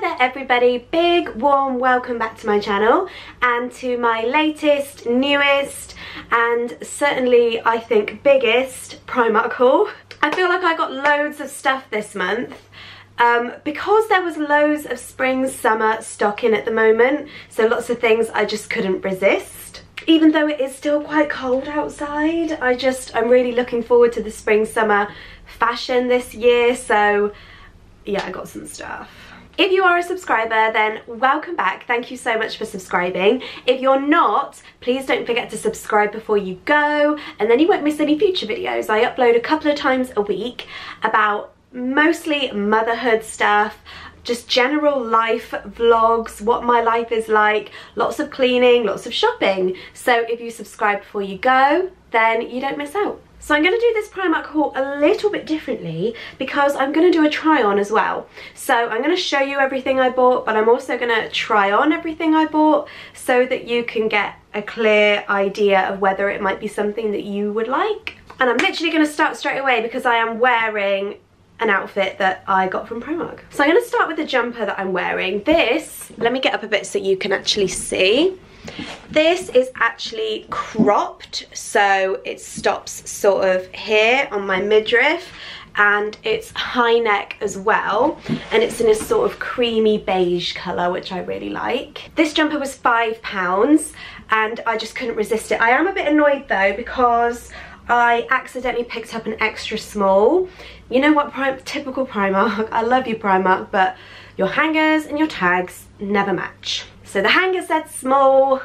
Hi there everybody, big warm welcome back to my channel and to my latest, newest and certainly I think biggest Primark haul. I feel like I got loads of stuff this month because there was loads of spring summer stocking at the moment, so lots of things I just couldn't resist. Even though it is still quite cold outside, I'm really looking forward to the spring summer fashion this year, so yeah, I got some stuff. If you are a subscriber, then welcome back. Thank you so much for subscribing. If you're not, please don't forget to subscribe before you go, and then you won't miss any future videos. I upload a couple of times a week about mostly motherhood stuff, just general life vlogs, what my life is like, lots of cleaning, lots of shopping. So if you subscribe before you go, then you don't miss out. So I'm going to do this Primark haul a little bit differently because I'm going to do a try on as well. So I'm going to show you everything I bought, but I'm also going to try on everything I bought so that you can get a clear idea of whether it might be something that you would like. And I'm literally going to start straight away because I am wearing an outfit that I got from Primark. So I'm going to start with the jumper that I'm wearing. This, let me get up a bit so you can actually see. This is actually cropped, so it stops sort of here on my midriff, and it's high neck as well, and it's in a sort of creamy beige colour, which I really like. This jumper was £5 and I just couldn't resist it. I am a bit annoyed though because I accidentally picked up an extra small. You know what, typical Primark, I love you Primark, but your hangers and your tags never match. So the hanger said small,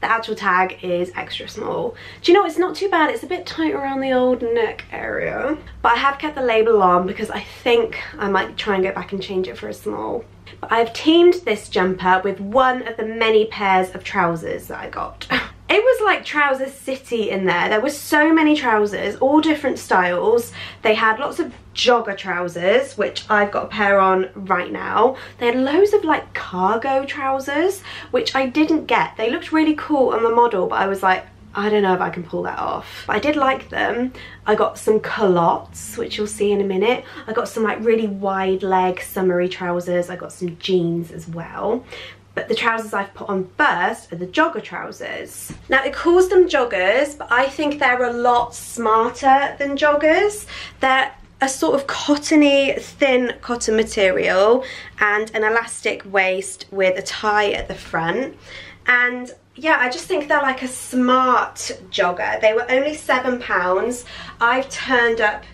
the actual tag is extra small. Do you know, it's not too bad, it's a bit tight around the old neck area. But I have kept the label on because I think I might try and go back and change it for a small. But I've teamed this jumper with one of the many pairs of trousers that I got. It was like Trouser City in there. There were so many trousers, all different styles. They had lots of jogger trousers, which I've got a pair on right now. They had loads of like cargo trousers, which I didn't get. They looked really cool on the model, but I was like, I don't know if I can pull that off. But I did like them. I got some culottes, which you'll see in a minute. I got some like really wide leg summery trousers. I got some jeans as well. But the trousers I've put on first are the jogger trousers. Now it calls them joggers, but I think they're a lot smarter than joggers. They're a sort of cottony, thin cotton material and an elastic waist with a tie at the front. And yeah, I just think they're like a smart jogger. They were only £7. I've turned up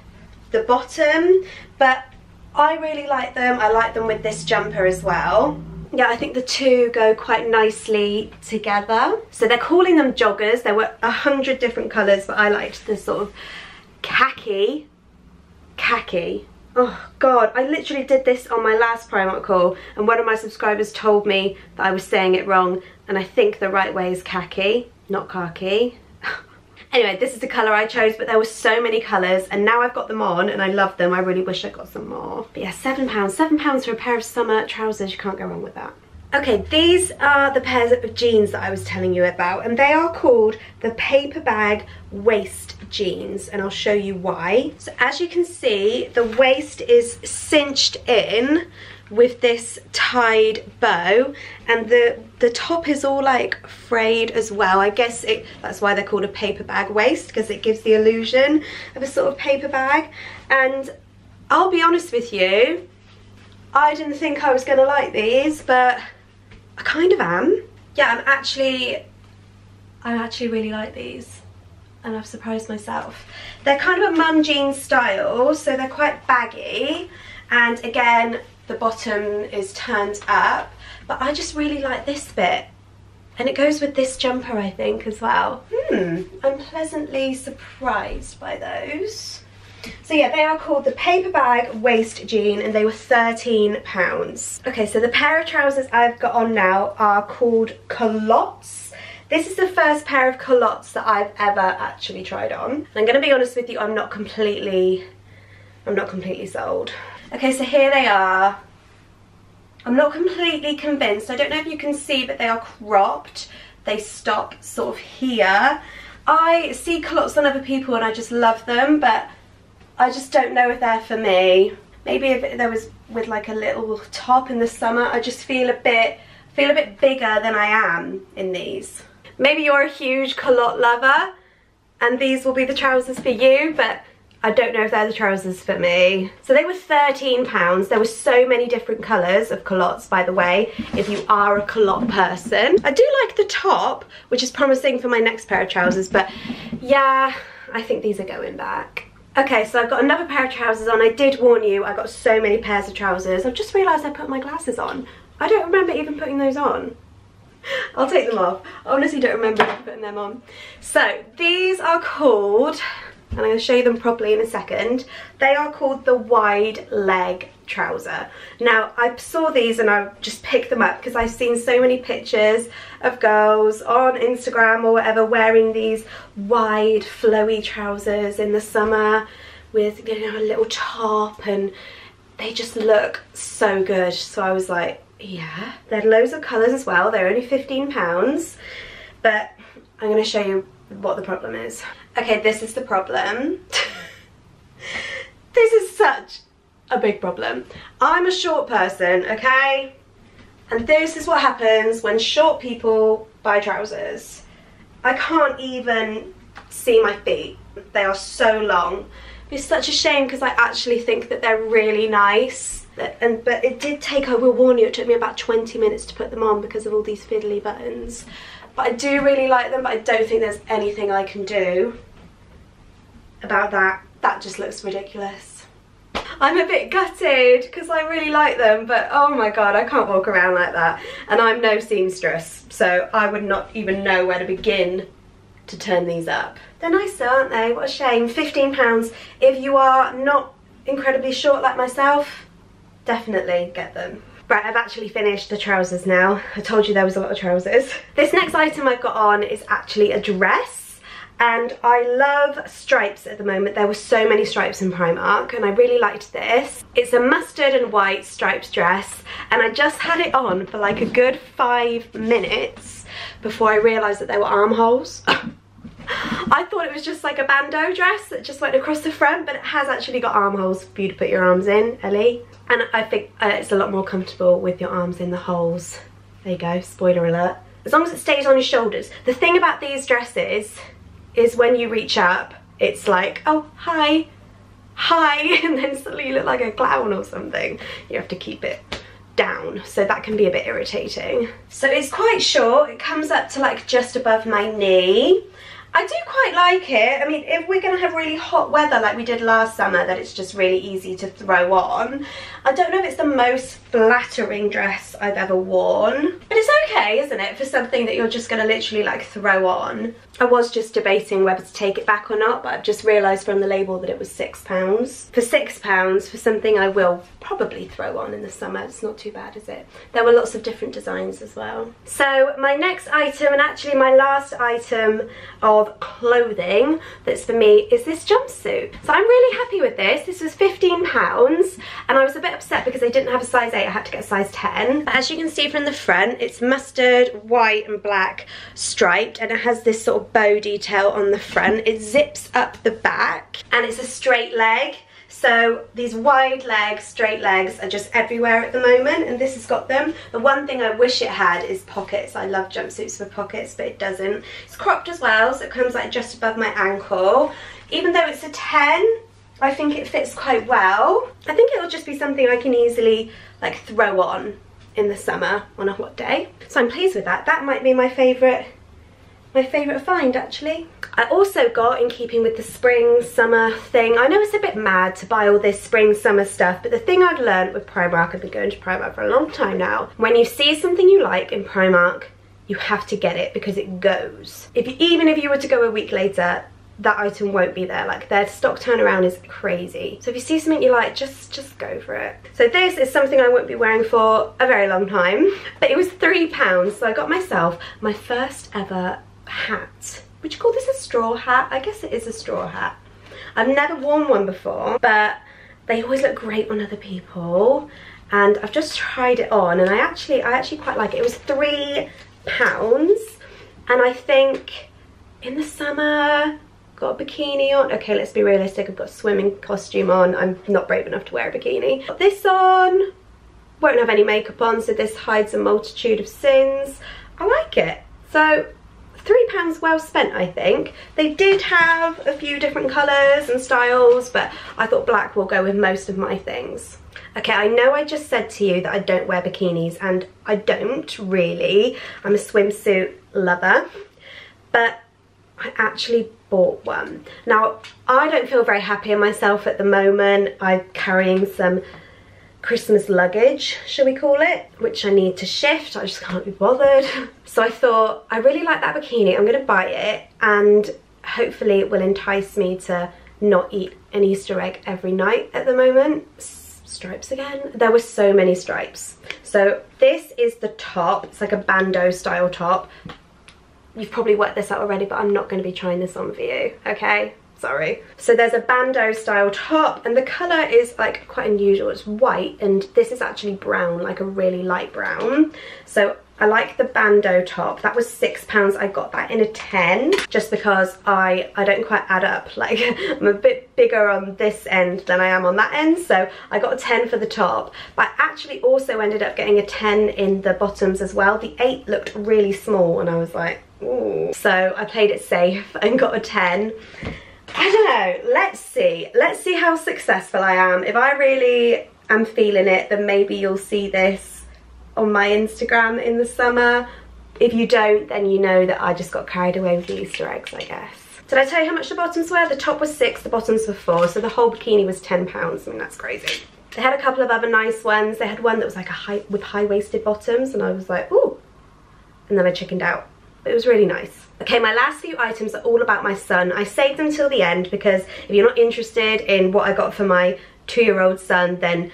the bottom, but I really like them. I like them with this jumper as well. Yeah, I think the two go quite nicely together. So they're calling them joggers. There were 100 different colours, but I liked the sort of khaki. Oh God, I literally did this on my last Primark haul and one of my subscribers told me that I was saying it wrong, and I think the right way is khaki, not khaki. Anyway, this is the colour I chose, but there were so many colours and now I've got them on and I love them. I really wish I got some more. But yeah, £7 for a pair of summer trousers, you can't go wrong with that. Okay, these are the pairs of jeans that I was telling you about, and they are called the paper bag waist jeans, and I'll show you why. So as you can see, the waist is cinched in with this tied bow, and the top is all like frayed as well. I guess that's why they're called a paper bag waist, because it gives the illusion of a sort of paper bag. And I'll be honest with you, I didn't think I was gonna like these, but I kind of am. Yeah, I actually really like these, and I've surprised myself. They're kind of a mum jean style, so they're quite baggy, and again, the bottom is turned up, but I just really like this bit. And it goes with this jumper, I think, as well. I'm pleasantly surprised by those. So yeah, they are called the paper bag waist jean, and they were £13. Okay, so the pair of trousers I've got on now are called culottes. This is the first pair of culottes that I've ever actually tried on. And I'm gonna be honest with you, I'm not completely sold. Okay, so here they are. I'm not completely convinced. I don't know if you can see, but they are cropped. They stop sort of here. I see culottes on other people and I just love them, but I just don't know if they're for me. Maybe if there was with like a little top in the summer. I just feel a bit bigger than I am in these. Maybe you're a huge culotte lover and these will be the trousers for you, but I don't know if they're the trousers for me. So they were £13. There were so many different colours of culottes, by the way, if you are a culotte person. I do like the top, which is promising for my next pair of trousers, but yeah, I think these are going back. Okay, so I've got another pair of trousers on. I did warn you, I got so many pairs of trousers. I've just realised I put my glasses on. I don't remember even putting those on. I'll take them off. I honestly don't remember putting them on. So these are called, and I'm going to show you them properly in a second, they are called the wide leg trouser. Now, I saw these and I just picked them up because I've seen so many pictures of girls on Instagram or whatever wearing these wide flowy trousers in the summer with, you know, a little top, and they just look so good. So I was like, yeah. There are loads of colours as well. They're only £15, but I'm going to show you what the problem is. Okay, this is the problem. This is such a big problem. I'm a short person, okay? And this is what happens when short people buy trousers. I can't even see my feet. They are so long. It's such a shame because I actually think that they're really nice. But it did take, I will warn you, it took me about 20 minutes to put them on because of all these fiddly buttons. But I do really like them, but I don't think there's anything I can do about that. That just looks ridiculous. I'm a bit gutted because I really like them, but oh my god, I can't walk around like that. And I'm no seamstress, so I would not even know where to begin to turn these up. They're nice though, aren't they? What a shame. £15. If you are not incredibly short like myself, definitely get them. Right, I've actually finished the trousers now. I told you there was a lot of trousers. This next item I've got on is actually a dress, and I love stripes at the moment. There were so many stripes in Primark, and I really liked this. It's a mustard and white stripes dress, and I just had it on for like a good 5 minutes before I realised that there were armholes. I thought it was just like a bandeau dress that just went across the front, but it has actually got armholes for you to put your arms in, Ellie. And I think it's a lot more comfortable with your arms in the holes. There you go, spoiler alert. As long as it stays on your shoulders. The thing about these dresses is when you reach up, it's like, oh, hi, hi, and then suddenly you look like a clown or something. You have to keep it down, so that can be a bit irritating. So it's quite short. It comes up to like just above my knee. I do quite like it. I mean, if we're going to have really hot weather like we did last summer, that it's just really easy to throw on. I don't know if it's the most flattering dress I've ever worn, but it's okay, isn't it, for something that you're just going to literally like throw on. I was just debating whether to take it back or not, but I've just realised from the label that it was £6. For £6, for something I will probably throw on in the summer, it's not too bad, is it? There were lots of different designs as well. So my next item, and actually my last item of clothing that's for me, is this jumpsuit. So I'm really happy with this. This was £15, and I was a bit upset because I didn't have a size 8, I had to get a size 10. But as you can see from the front, it's mustard, white and black striped, and it has this sort of bow detail on the front. It zips up the back, and it's a straight leg. So these wide legs, straight legs are just everywhere at the moment, and this has got them. The one thing I wish it had is pockets. I love jumpsuits with pockets, but it doesn't. It's cropped as well, so it comes like just above my ankle. Even though it's a 10, I think it fits quite well. I think it'll just be something I can easily like throw on in the summer on a hot day. So I'm pleased with that. That might be my favourite find, actually. I also got, in keeping with the spring summer thing, I know it's a bit mad to buy all this spring summer stuff, but the thing I've learned with Primark, I've been going to Primark for a long time now, when you see something you like in Primark, you have to get it because it goes. Even if you were to go a week later, that item won't be there. Like, their stock turnaround is crazy. So if you see something you like, just go for it. So this is something I won't be wearing for a very long time, but it was £3, so I got myself my first ever hat. Would you call this a straw hat? I guess it is a straw hat. I've never worn one before, but they always look great on other people, and I've just tried it on, and I actually quite like it. It was £3, and I think in the summer got a bikini on. Okay, let's be realistic, I've got a swimming costume on. I'm not brave enough to wear a bikini. Got this on. Won't have any makeup on, so this hides a multitude of sins. I like it. So £3 well spent, I think. They did have a few different colours and styles, but I thought black will go with most of my things. Okay, I know I just said to you that I don't wear bikinis, and I don't really. I'm a swimsuit lover, but I actually bought one. Now, I don't feel very happy in myself at the moment. I'm carrying some Christmas luggage, shall we call it, which I need to shift. I just can't be bothered. So I thought, I really like that bikini, I'm gonna buy it, and hopefully it will entice me to not eat an Easter egg every night at the moment. Stripes again. There were so many stripes. So this is the top. It's like a bandeau style top. You've probably worked this out already, but I'm not going to be trying this on for you, okay? Sorry. So there's a bandeau style top, and the colour is like quite unusual. It's white, and this is actually brown, like a really light brown. So I like the bandeau top. That was £6. I got that in a 10, just because I don't quite add up. Like, I'm a bit bigger on this end than I am on that end, so I got a 10 for the top. But I actually also ended up getting a 10 in the bottoms as well. The 8 looked really small, and I was like, ooh. So I played it safe and got a 10. I don't know, let's see how successful I am. If I really am feeling it, then maybe you'll see this on my Instagram in the summer. If you don't, then you know that I just got carried away with the Easter eggs, I guess. Did I tell you how much the bottoms were? The top was £6, the bottoms were £4, so the whole bikini was £10. I mean, that's crazy. They had a couple of other nice ones. They had one that was like a high-waisted bottoms, and I was like, ooh, and then I chickened out. It was really nice. Okay, my last few items are all about my son. I saved them till the end because if you're not interested in what I got for my 2-year-old son, then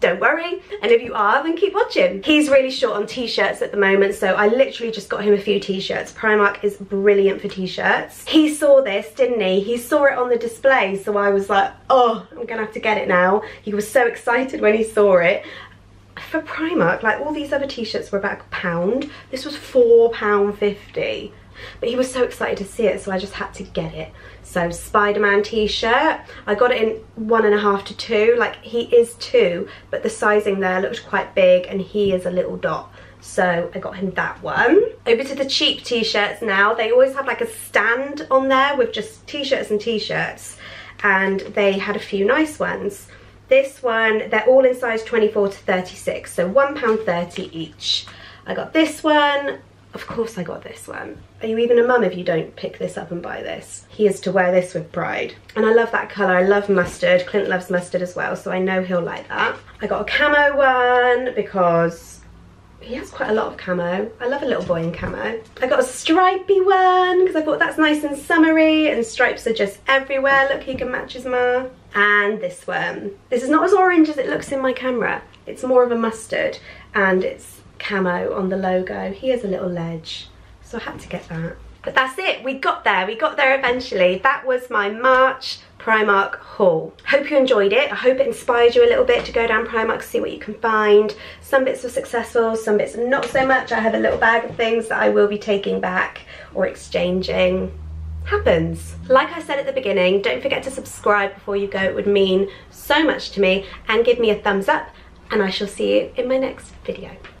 don't worry. And if you are, then keep watching. He's really short on t-shirts at the moment, so I literally just got him a few t-shirts. Primark is brilliant for t-shirts. He saw this, didn't he? He saw it on the display, so I was like, oh, I'm gonna have to get it now. He was so excited when he saw it. For Primark, like, all these other t-shirts were about £1. This was £4.50. But he was so excited to see it, so I just had to get it. So Spider-Man t-shirt, I got it in 1.5 to 2. Like, he is 2, but the sizing there looked quite big, and he is a little dot. So I got him that one. Over to the cheap t-shirts now. They always have like a stand on there with just t-shirts and t-shirts. And they had a few nice ones. This one, they're all in size 24 to 36, so £1.30 each. I got this one. Of course I got this one. Are you even a mum if you don't pick this up and buy this? He is to wear this with pride. And I love that colour. I love mustard. Clint loves mustard as well, so I know he'll like that. I got a camo one because he has quite a lot of camo. I love a little boy in camo. I got a stripy one because I thought that's nice and summery, and stripes are just everywhere. Look, he can match his ma. And this one. This is not as orange as it looks in my camera. It's more of a mustard, and it's camo on the logo. He has a little ledge, so I had to get that. But that's it. We got there eventually. That was my March Primark haul. Hope you enjoyed it. I hope it inspired you a little bit to go down Primark, see what you can find. Some bits were successful, some bits not so much. I have a little bag of things that I will be taking back or exchanging. Happens. Like I said at the beginning, don't forget to subscribe before you go. It would mean so much to me. And give me a thumbs up, and I shall see you in my next video.